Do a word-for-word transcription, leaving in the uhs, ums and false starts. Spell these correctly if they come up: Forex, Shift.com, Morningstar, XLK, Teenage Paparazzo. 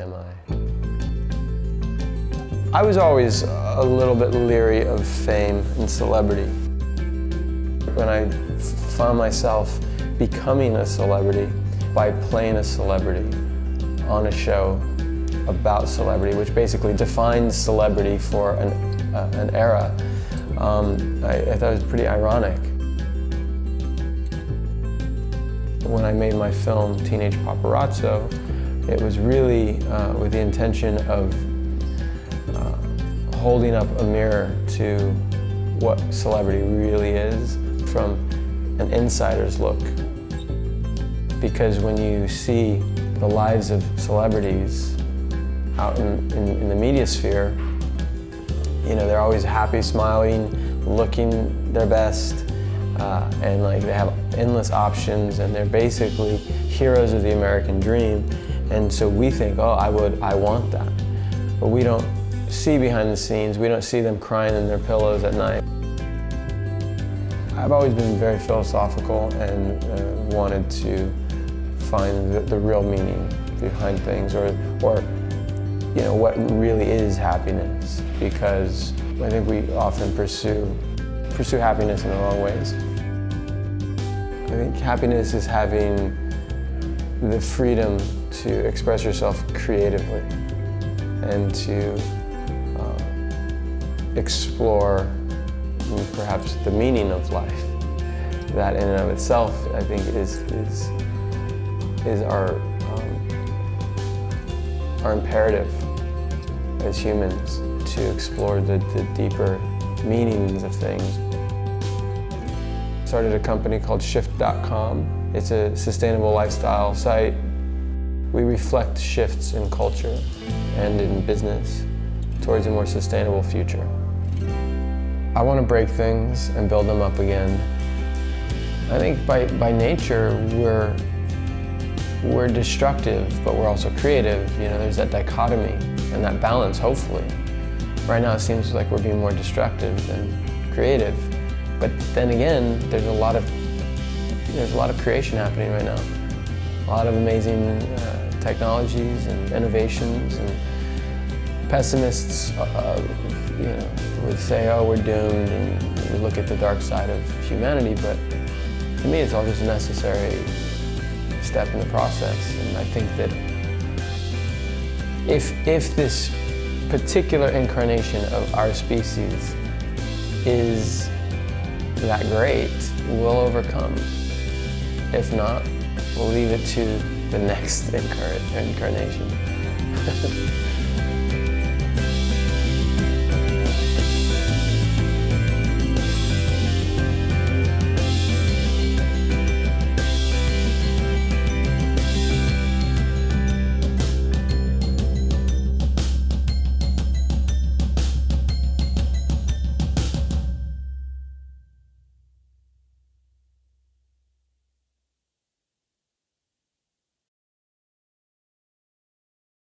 am I? I was always a little bit leery of fame and celebrity. When I found myself becoming a celebrity by playing a celebrity on a show about celebrity, which basically defines celebrity for an, uh, an era, um, I, I thought it was pretty ironic. When I made my film Teenage Paparazzo, it was really uh, with the intention of uh, holding up a mirror to what celebrity really is from an insider's look. Because when you see the lives of celebrities out in, in, in the media sphere, you know, they're always happy, smiling, looking their best, uh, and like they have endless options, and they're basically heroes of the American dream. And so we think, oh, I would, I want that. But we don't see behind the scenes, we don't see them crying in their pillows at night. I've always been very philosophical and uh, wanted to find the, the real meaning behind things, or, or you know, what really is happiness, because I think we often pursue, pursue happiness in the wrong ways. I think happiness is having the freedom to express yourself creatively and to uh, explore perhaps the meaning of life. That in and of itself, I think, is, is, is our, um, our imperative as humans, to explore the, the deeper meanings of things. I started a company called Shift dot com. It's a sustainable lifestyle site. We reflect shifts in culture and in business towards a more sustainable future. I want to break things and build them up again. I think by, by nature we're, we're destructive, but we're also creative. You know, there's that dichotomy and that balance, hopefully. Right now it seems like we're being more destructive than creative. But then again, there's a lot of, there's a lot of creation happening right now. A lot of amazing uh, technologies and innovations, and pessimists uh, you know, would say, oh, we're doomed, and we look at the dark side of humanity, but to me it's all just a necessary step in the process. And I think that if, if this particular incarnation of our species is that great, we'll overcome. If not, we'll leave it to the next incarnation.